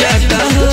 जाता हो।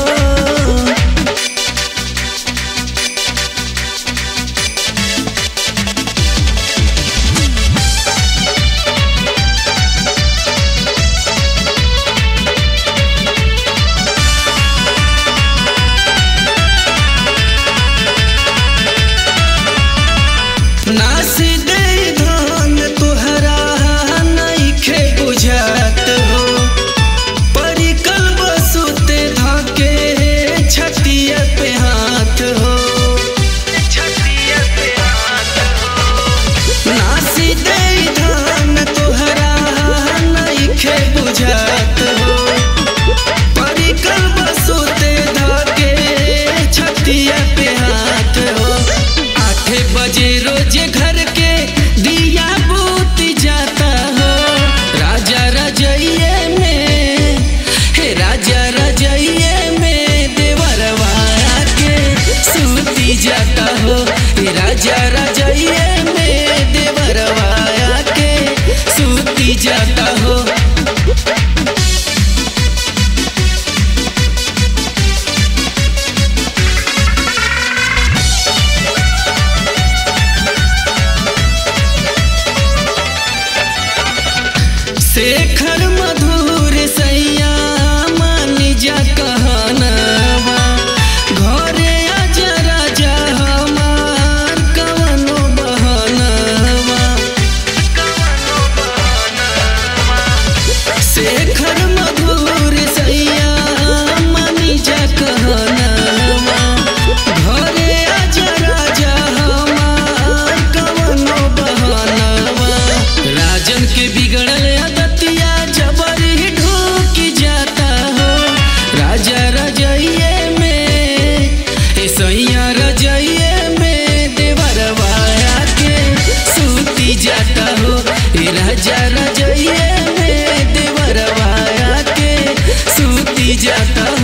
राजा रजाइए में देवरवा आके सूती जाता हो। शेखर मधुर सैया मानी जा कहना राजा रजाइए में देवरवा आके सूती जाता।